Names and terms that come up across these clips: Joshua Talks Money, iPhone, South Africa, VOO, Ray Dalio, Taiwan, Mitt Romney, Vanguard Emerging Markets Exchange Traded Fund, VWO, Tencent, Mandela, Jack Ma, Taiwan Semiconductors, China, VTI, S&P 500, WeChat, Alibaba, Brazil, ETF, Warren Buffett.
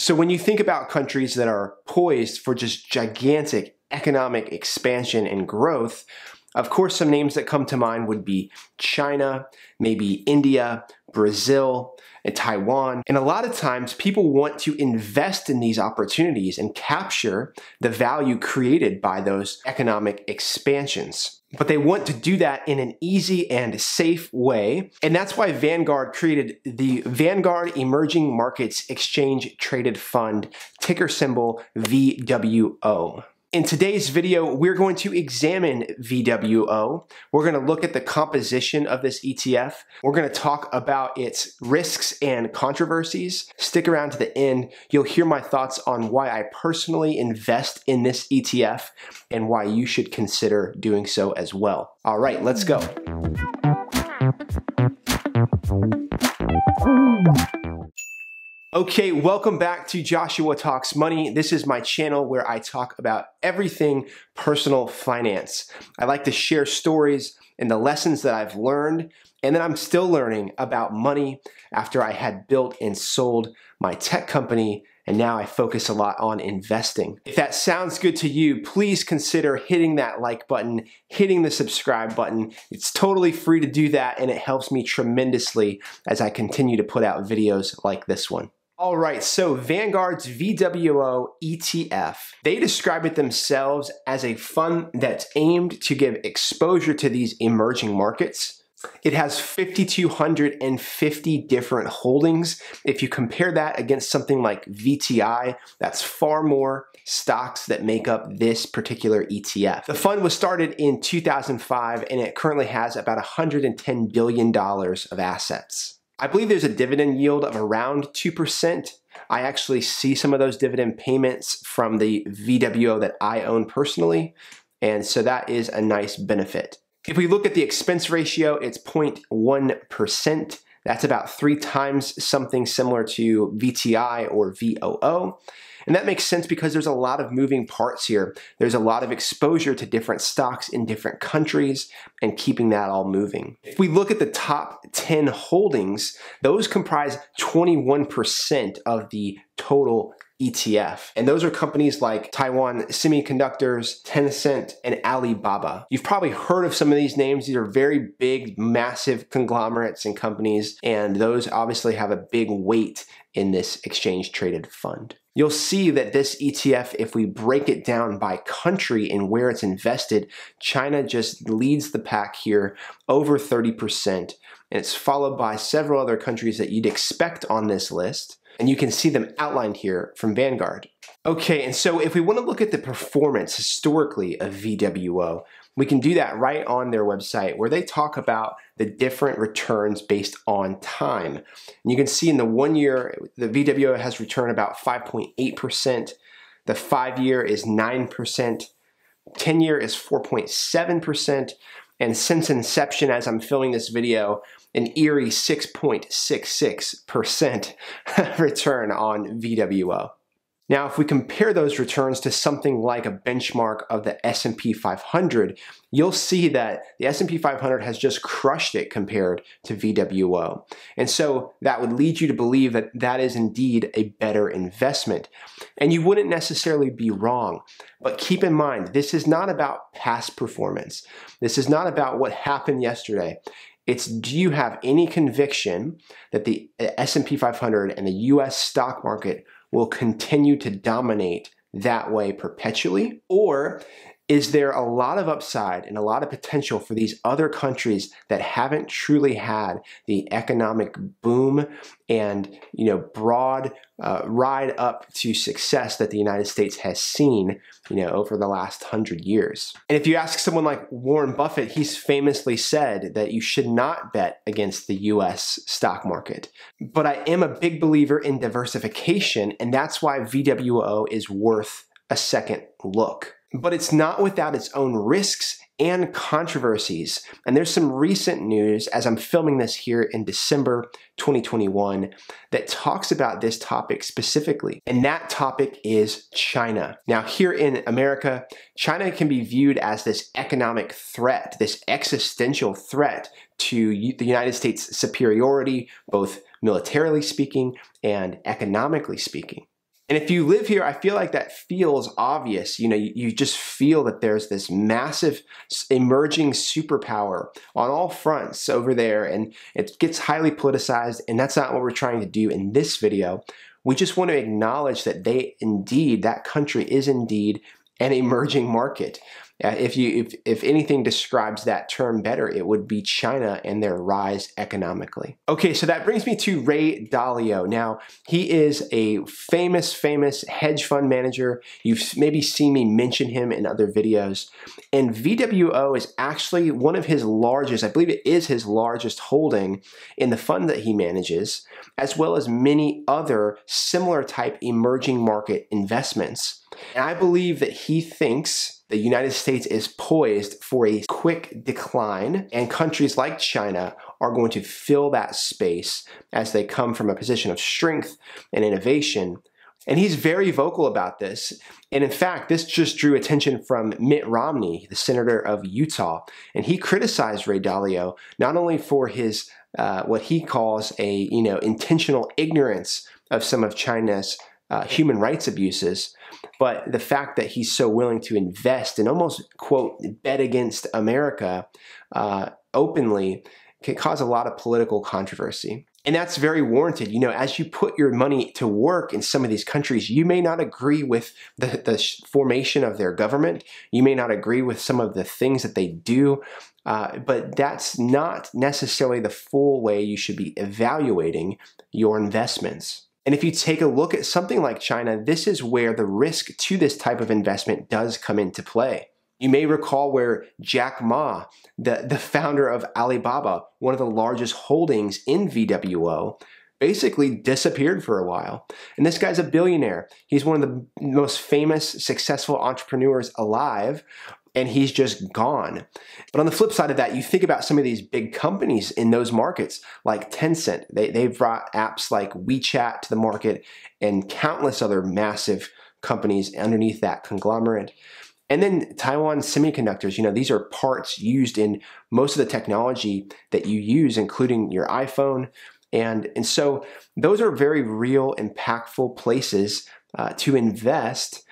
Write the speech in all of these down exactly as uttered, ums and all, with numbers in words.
So when you think about countries that are poised for just gigantic economic expansion and growth, of course, some names that come to mind would be China, maybe India, Brazil, and Taiwan. And a lot of times people want to invest in these opportunities and capture the value created by those economic expansions. But they want to do that in an easy and safe way. And that's why Vanguard created the Vanguard Emerging Markets Exchange Traded Fund, ticker symbol V W O. In today's video, we're going to examine V W O. We're going to look at the composition of this E T F. We're going to talk about its risks and controversies. Stick around to the end. You'll hear my thoughts on why I personally invest in this E T F and why you should consider doing so as well. All right, let's go. Okay, welcome back to Joshua Talks Money. This is my channel where I talk about everything personal finance. I like to share stories and the lessons that I've learned and that I'm still learning about money after I had built and sold my tech company, and now I focus a lot on investing. If that sounds good to you, please consider hitting that like button, hitting the subscribe button. It's totally free to do that, and it helps me tremendously as I continue to put out videos like this one. All right, so Vanguard's V W O E T F, they describe it themselves as a fund that's aimed to give exposure to these emerging markets. It has five thousand two hundred fifty different holdings. If you compare that against something like V T I, that's far more stocks that make up this particular E T F. The fund was started in two thousand five, and it currently has about one hundred ten billion dollars of assets. I believe there's a dividend yield of around two percent. I actually see some of those dividend payments from the V W O that I own personally, and so that is a nice benefit. If we look at the expense ratio, it's zero point one percent. That's about three times something similar to V T I or V O O. And that makes sense because there's a lot of moving parts here. There's a lot of exposure to different stocks in different countries and keeping that all moving. If we look at the top ten holdings, those comprise twenty-one percent of the total E T F. And those are companies like Taiwan Semiconductors, Tencent, and Alibaba. You've probably heard of some of these names. These are very big, massive conglomerates and companies, and those obviously have a big weight in this exchange traded fund. You'll see that this E T F, if we break it down by country and where it's invested, China just leads the pack here, over thirty percent, and it's followed by several other countries that you'd expect on this list. And you can see them outlined here from Vanguard. Okay, and so if we want to look at the performance historically of V W O, we can do that right on their website where they talk about the different returns based on time. And you can see in the one year, the V W O has returned about five point eight percent. The five year is nine percent. ten year is four point seven percent. And since inception, as I'm filming this video, an eerie six point six six percent return on V W O. Now, if we compare those returns to something like a benchmark of the S and P five hundred, you'll see that the S and P five hundred has just crushed it compared to V W O. And so that would lead you to believe that that is indeed a better investment. And you wouldn't necessarily be wrong, but keep in mind, this is not about past performance. This is not about what happened yesterday. It's, do you have any conviction that the S and P five hundred and the U S stock market will continue to dominate that way perpetually? Or is there a lot of upside and a lot of potential for these other countries that haven't truly had the economic boom and, you know, broad uh, ride up to success that the United States has seen, you know, over the last hundred years? And if you ask someone like Warren Buffett, he's famously said that you should not bet against the U S stock market. But I am a big believer in diversification, and that's why V W O is worth a second look. But it's not without its own risks and controversies. And there's some recent news, as I'm filming this here in December twenty twenty-one, that talks about this topic specifically. And that topic is China. Now, here in America, China can be viewed as this economic threat, this existential threat to the United States' superiority, both militarily speaking and economically speaking. And if you live here, I feel like that feels obvious. You know, you, you just feel that there's this massive emerging superpower on all fronts over there, and it gets highly politicized, and that's not what we're trying to do in this video. We just want to acknowledge that they indeed, that country is indeed an emerging market. Uh, if you, if, if anything describes that term better, it would be China and their rise economically. Okay, so that brings me to Ray Dalio. Now, he is a famous, famous hedge fund manager. You've maybe seen me mention him in other videos. And V O O is actually one of his largest, I believe it is his largest holding in the fund that he manages, as well as many other similar type emerging market investments. And I believe that he thinks the United States is poised for a quick decline, and countries like China are going to fill that space as they come from a position of strength and innovation. And he's very vocal about this. And in fact, this just drew attention from Mitt Romney, the senator of Utah. And he criticized Ray Dalio not only for his, uh, what he calls a, you know, intentional ignorance of some of China's Uh, human rights abuses, but the fact that he's so willing to invest and almost, quote, bet against America uh, openly can cause a lot of political controversy. And that's very warranted. You know, as you put your money to work in some of these countries, you may not agree with the, the formation of their government. You may not agree with some of the things that they do, uh, but that's not necessarily the full way you should be evaluating your investments. And if you take a look at something like China, this is where the risk to this type of investment does come into play. You may recall where Jack Ma, the, the founder of Alibaba, one of the largest holdings in V O O, basically disappeared for a while. And this guy's a billionaire. He's one of the most famous, successful entrepreneurs alive, and he's just gone. But on the flip side of that, you think about some of these big companies in those markets, like Tencent. They, they brought apps like WeChat to the market and countless other massive companies underneath that conglomerate. And then Taiwan Semiconductors, you know, these are parts used in most of the technology that you use, including your iPhone. And, and so those are very real, impactful places uh, to invest.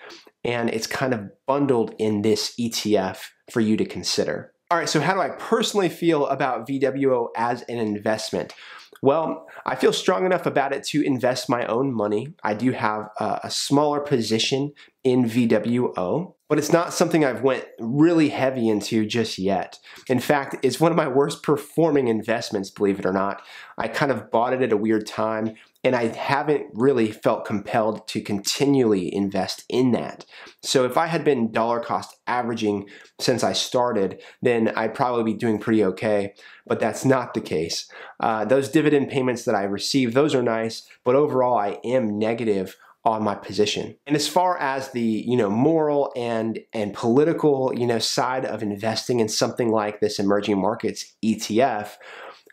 And it's kind of bundled in this E T F for you to consider. All right, so how do I personally feel about V O O as an investment? Well, I feel strong enough about it to invest my own money. I do have a, a smaller position in V O O, but it's not something I've went really heavy into just yet. In fact, it's one of my worst performing investments, believe it or not. I kind of bought it at a weird time, and I haven't really felt compelled to continually invest in that. So if I had been dollar cost averaging since I started, then I'd probably be doing pretty okay, but that's not the case. Uh, those dividend payments that I receive, those are nice, but overall I am negative on my position. And as far as the, you know, moral and and political, you know, side of investing in something like this emerging markets E T F,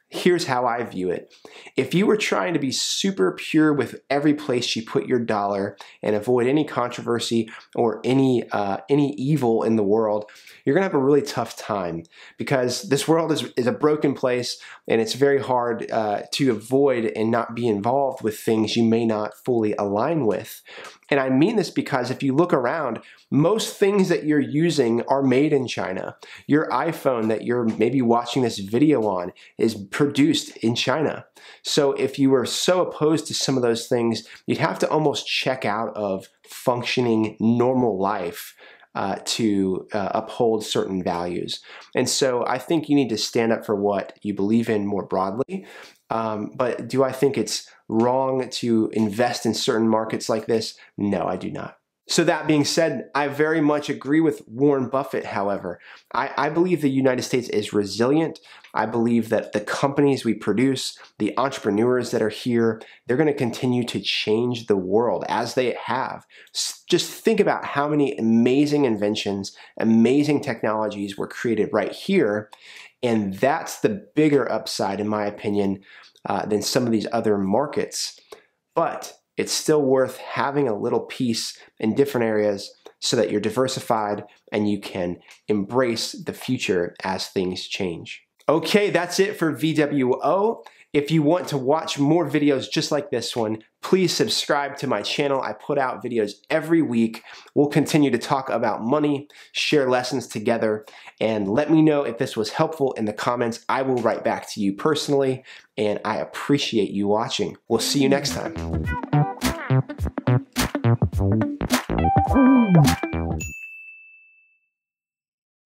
here's how I view it. If you were trying to be super pure with every place you put your dollar and avoid any controversy or any uh, any evil in the world, you're gonna have a really tough time, because this world is, is a broken place, and it's very hard uh, to avoid and not be involved with things you may not fully align with. And I mean this because if you look around, most things that you're using are made in China. Your iPhone that you're maybe watching this video on is produced in China. So if you were so opposed to some of those things, you'd have to almost check out of functioning normal life uh, to uh, uphold certain values. And so I think you need to stand up for what you believe in more broadly. Um, but do I think it's wrong to invest in certain markets like this? No, I do not. So that being said, I very much agree with Warren Buffett, however. I, I believe the United States is resilient. I believe that the companies we produce, the entrepreneurs that are here, they're going to continue to change the world as they have. Just think about how many amazing inventions, amazing technologies were created right here. And that's the bigger upside, in my opinion, uh, than some of these other markets. But it's still worth having a little piece in different areas so that you're diversified and you can embrace the future as things change. Okay, that's it for V O O. If you want to watch more videos just like this one, please subscribe to my channel. I put out videos every week. We'll continue to talk about money, share lessons together, and let me know if this was helpful in the comments. I will write back to you personally, and I appreciate you watching. We'll see you next time.